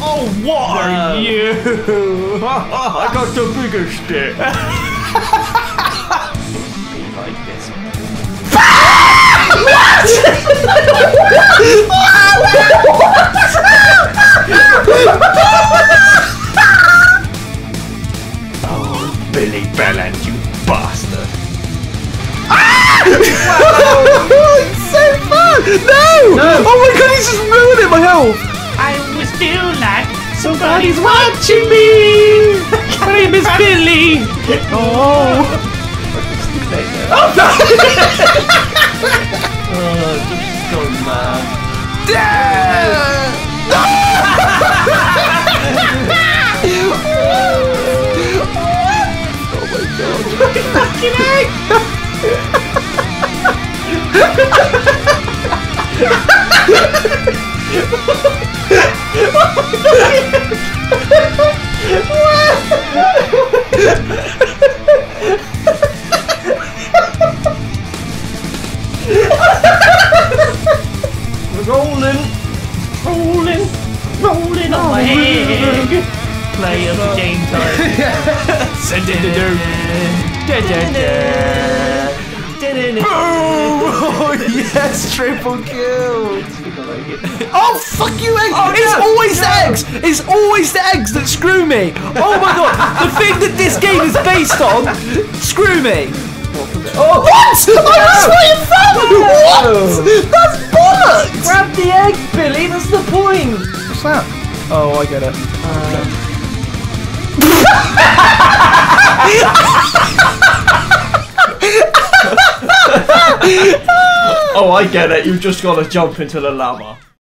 Oh, what are you? I got the bigger stick. Like this. Oh, Billy Belland, you bastard. It's so fun! No! Oh my god, he's just ruining my health! I was still like somebody's watching me! My name is Billy! Oh! Oh no! Oh, this is so mad. Oh my god. Fucking egg! Rolling on my egg. Play of the game time. Oh yes, triple kill. Oh fuck you, egg! Oh, it's always the eggs. It's always the eggs that screw me. Oh my god, the thing that this game is based on, screw me. Oh, what? I was right in front of you. What? That's bollocks. Grab the egg, Billy. That's the point. That? Oh, I get it. Oh, I get it. You've just got to jump into the lava.